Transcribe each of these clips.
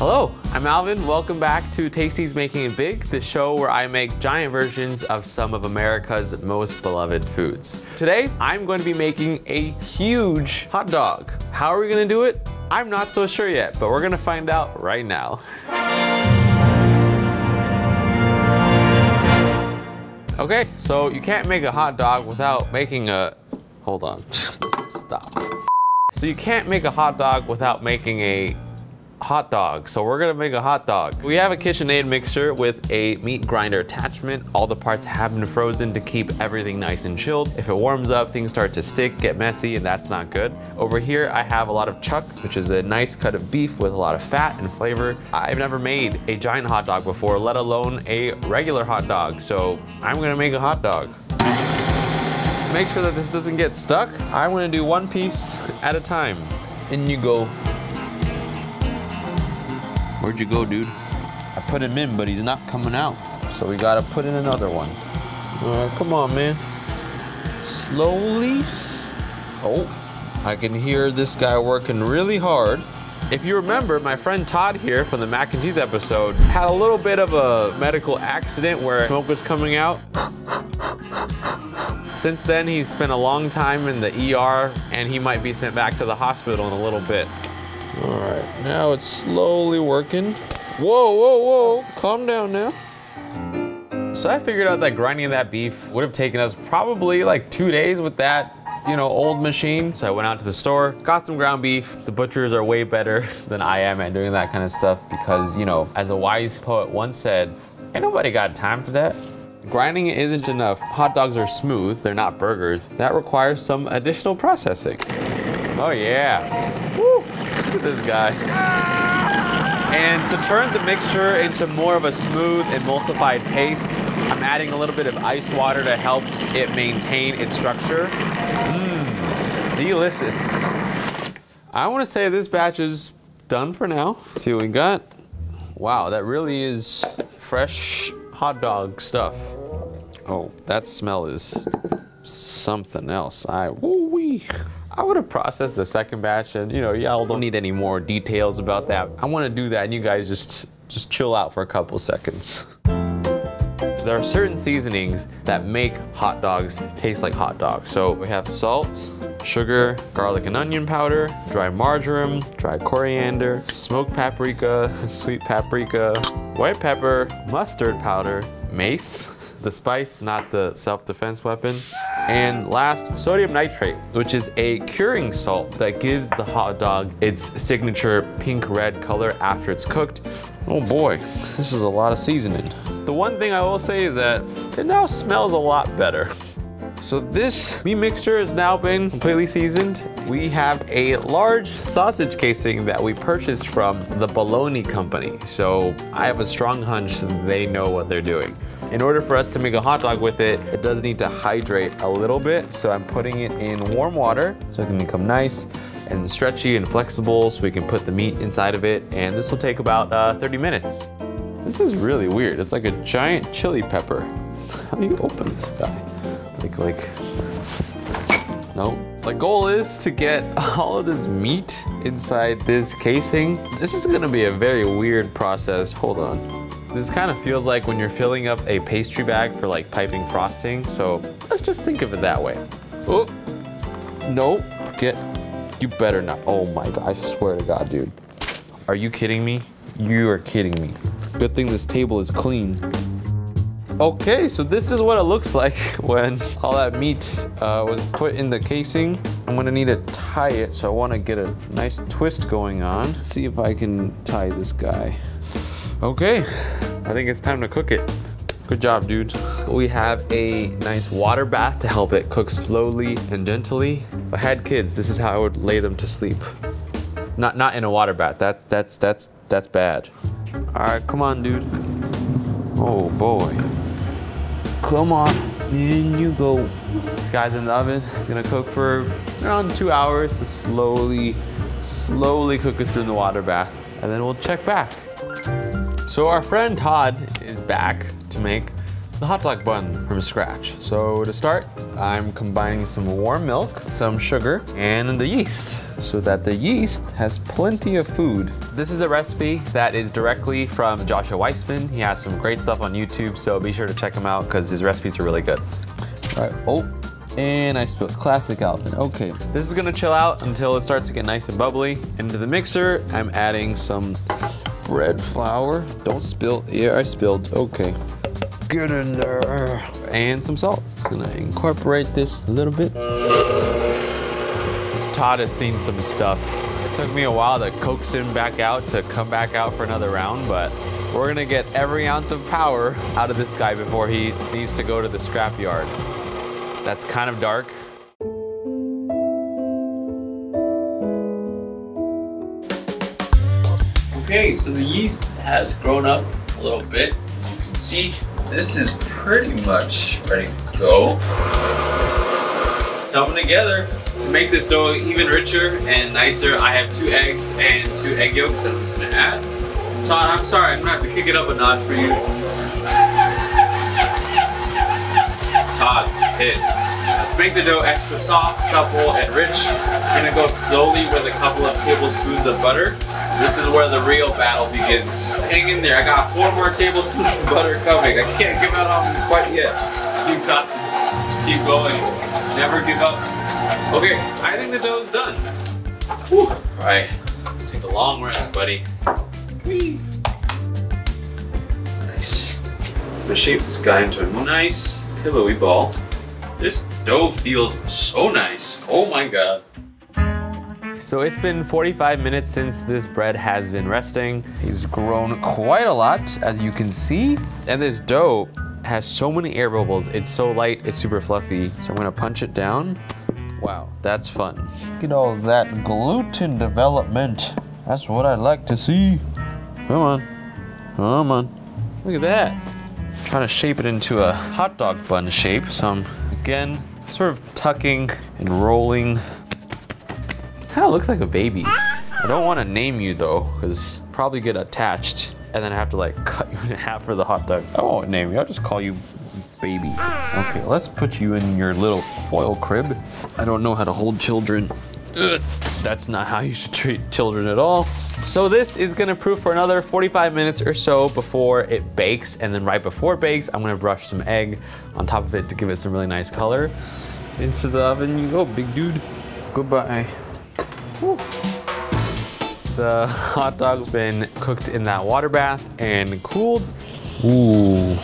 Hello, I'm Alvin. Welcome back to Tasty's Making It Big, the show where I make giant versions of some of America's most beloved foods. Today, I'm going to be making a huge hot dog. How are we gonna do it? I'm not so sure yet, but we're gonna find out right now. Okay, so you can't make a hot dog without making a... Hold on, let's stop. So you can't make a hot dog without making a hot dog. So we're gonna make a hot dog. We have a KitchenAid mixer with a meat grinder attachment. All the parts have been frozen to keep everything nice and chilled. If it warms up, things start to stick, get messy, and that's not good. Over here, I have a lot of chuck, which is a nice cut of beef with a lot of fat and flavor. I've never made a giant hot dog before, let alone a regular hot dog. So I'm gonna make a hot dog. Make sure that this doesn't get stuck. I'm gonna do one piece at a time. In you go. Where'd you go, dude? I put him in, but he's not coming out. So we gotta put in another one. Come on, man. Slowly. Oh, I can hear this guy working really hard. If you remember, my friend Todd here from the Mac and G's episode had a little bit of a medical accident where smoke was coming out. Since then, he's spent a long time in the ER, and he might be sent back to the hospital in a little bit. All right, now it's slowly working. Whoa, whoa, whoa, calm down now. So I figured out that grinding that beef would have taken us probably like 2 days with that, you know, old machine. So I went out to the store, got some ground beef. The butchers are way better than I am at doing that kind of stuff because, you know, as a wise poet once said, ain't nobody got time for that. Grinding isn't enough. Hot dogs are smooth, they're not burgers. That requires some additional processing. Oh yeah. Woo. Look at this guy. And to turn the mixture into more of a smooth emulsified paste, I'm adding a little bit of ice water to help it maintain its structure. Mmm, delicious. I want to say this batch is done for now. Let's see what we got. Wow, that really is fresh hot dog stuff. Oh, that smell is something else. I would have processed the second batch and, you know, y'all don't need any more details about that. I want to do that and you guys just chill out for a couple seconds. There are certain seasonings that make hot dogs taste like hot dogs. So we have salt, sugar, garlic and onion powder, dry marjoram, dry coriander, smoked paprika, sweet paprika, white pepper, mustard powder, mace, the spice, not the self-defense weapon. And last, sodium nitrate, which is a curing salt that gives the hot dog its signature pink-red color after it's cooked. Oh boy, this is a lot of seasoning. The one thing I will say is that it now smells a lot better. So this meat mixture has now been completely seasoned. We have a large sausage casing that we purchased from the Bologna company. So I have a strong hunch that they know what they're doing. In order for us to make a hot dog with it, it does need to hydrate a little bit. So I'm putting it in warm water so it can become nice and stretchy and flexible so we can put the meat inside of it. And this will take about 30 minutes. This is really weird. It's like a giant chili pepper. How do you open this guy? Nope. The goal is to get all of this meat inside this casing. This is gonna be a very weird process. Hold on. This kind of feels like when you're filling up a pastry bag for like piping frosting. So let's just think of it that way. Oh, nope. You better not. Oh my God, I swear to God, dude. Are you kidding me? You are kidding me. Good thing this table is clean. Okay, so this is what it looks like when all that meat was put in the casing. I'm gonna need to tie it, so I wanna get a nice twist going on. Let's see if I can tie this guy. Okay, I think it's time to cook it. Good job, dude. We have a nice water bath to help it cook slowly and gently. If I had kids, this is how I would lay them to sleep. Not in a water bath, that's bad. All right, come on, dude. Oh boy. Come on, in you go. This guy's in the oven. He's gonna cook for around 2 hours to slowly cook it through the water bath. And then we'll check back. So our friend Todd is back to make the hot dog bun from scratch. So to start, I'm combining some warm milk, some sugar, and the yeast, so that the yeast has plenty of food. This is a recipe that is directly from Joshua Weissman. He has some great stuff on YouTube, so be sure to check him out because his recipes are really good. All right, and I spilled classic Alvin, okay. This is gonna chill out until it starts to get nice and bubbly. Into the mixer, I'm adding some bread flour. Don't spill, yeah, I spilled, okay. Get in there. And some salt. Just gonna incorporate this a little bit. Todd has seen some stuff. It took me a while to coax him back out to come back out for another round, but we're gonna get every ounce of power out of this guy before he needs to go to the scrap yard. That's kind of dark. Okay, so the yeast has grown up a little bit. As you can see, this is pretty much ready to go. It's coming together. To make this dough even richer and nicer, I have 2 eggs and 2 egg yolks that I'm just gonna add. Todd, I'm sorry, I'm gonna have to kick it up a notch for you. Todd's pissed. Let's make the dough extra soft, supple, and rich. I'm gonna go slowly with a couple of tablespoons of butter. This is where the real battle begins. Hang in there, I got 4 more tablespoons of butter coming. I can't give up on you quite yet. You've got this. Keep going. Never give up. Okay, I think the dough's done. Whew. All right, take a long rest, buddy. Whee. Nice. I'm gonna shape this guy into a nice pillowy ball. This dough feels so nice. Oh my God. So it's been 45 minutes since this bread has been resting. It's grown quite a lot, as you can see. And this dough has so many air bubbles. It's so light, it's super fluffy. So I'm gonna punch it down. Wow, that's fun. Look at all that gluten development. That's what I like to see. Come on, come on. Look at that. I'm trying to shape it into a hot dog bun shape. So I'm, again, sort of tucking and rolling. Kind of looks like a baby. I don't want to name you though, because probably get attached and then I have to like cut you in half for the hot dog. I won't name you, I'll just call you baby. Okay, let's put you in your little foil crib. I don't know how to hold children. Ugh. That's not how you should treat children at all. So this is gonna proof for another 45 minutes or so before it bakes, and then right before it bakes, I'm gonna brush some egg on top of it to give it some really nice color. Into the oven you go, big dude. Goodbye. Woo. The hot dog's been cooked in that water bath and cooled. Ooh,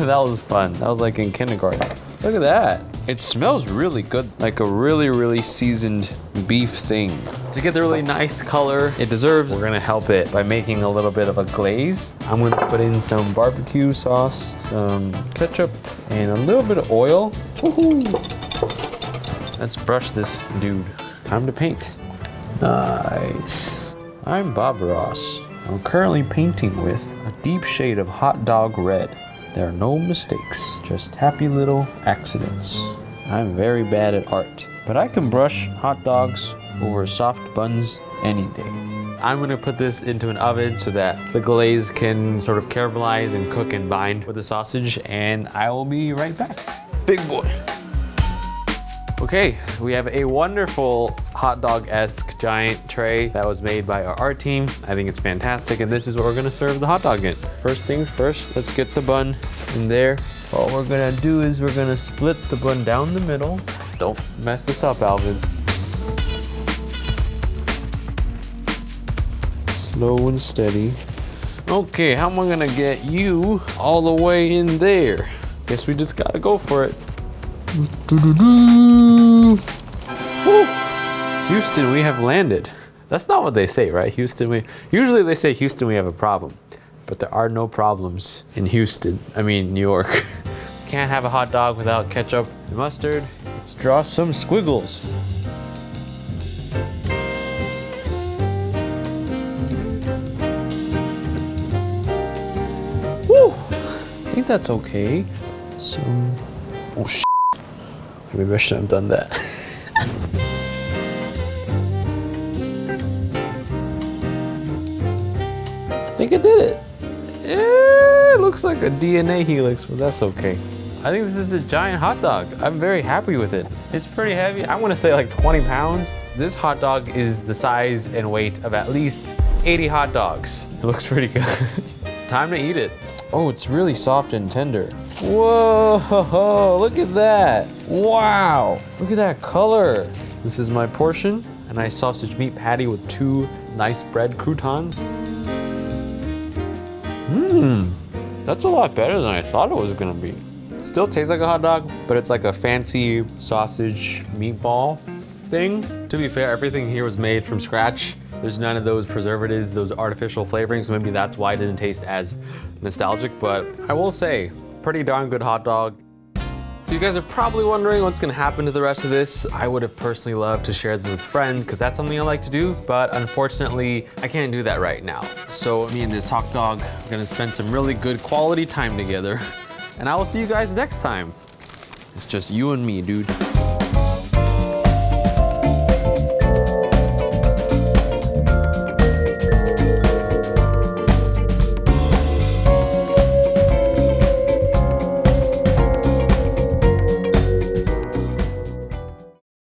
that was fun. That was like in kindergarten. Look at that. It smells really good, like a really, really seasoned beef thing. To get the really nice color it deserves, we're gonna help it by making a little bit of a glaze. I'm gonna put in some barbecue sauce, some ketchup, and a little bit of oil. Woohoo! Let's brush this dude. Time to paint. Nice. I'm Bob Ross. I'm currently painting with a deep shade of hot dog red. There are no mistakes, just happy little accidents. I'm very bad at art, but I can brush hot dogs over soft buns any day. I'm gonna put this into an oven so that the glaze can sort of caramelize and cook and bind with the sausage, and I will be right back. Big boy. Okay, we have a wonderful hot dog-esque giant tray that was made by our art team. I think it's fantastic, and this is what we're gonna serve the hot dog in. First things first, let's get the bun in there. All we're gonna do is we're gonna split the bun down the middle. Don't mess this up, Alvin. Slow and steady. Okay, how am I gonna get you all the way in there? Guess we just gotta go for it. Woo. Houston, we have landed. That's not what they say, right? Houston, we... Usually they say, Houston, we have a problem. But there are no problems in Houston. I mean, New York. Can't have a hot dog without ketchup and mustard. Let's draw some squiggles. Woo! I think that's okay. So... Oh, shit. Maybe I shouldn't have done that. I think I did it. It looks like a DNA helix, but that's okay. I think this is a giant hot dog. I'm very happy with it. It's pretty heavy. I want to say like 20 pounds. This hot dog is the size and weight of at least 80 hot dogs. It looks pretty good. Time to eat it. Oh, it's really soft and tender. Whoa, look at that. Wow, look at that color. This is my portion, a nice sausage meat patty with two nice bread croutons. Mmm, that's a lot better than I thought it was gonna be. It still tastes like a hot dog, but it's like a fancy sausage meatball thing. To be fair, everything here was made from scratch. There's none of those preservatives, those artificial flavorings, so maybe that's why it didn't taste as nostalgic, but I will say, pretty darn good hot dog. So you guys are probably wondering what's gonna happen to the rest of this. I would have personally loved to share this with friends because that's something I like to do, but unfortunately, I can't do that right now. So me and this hot dog are gonna spend some really good quality time together, and I will see you guys next time. It's just you and me, dude.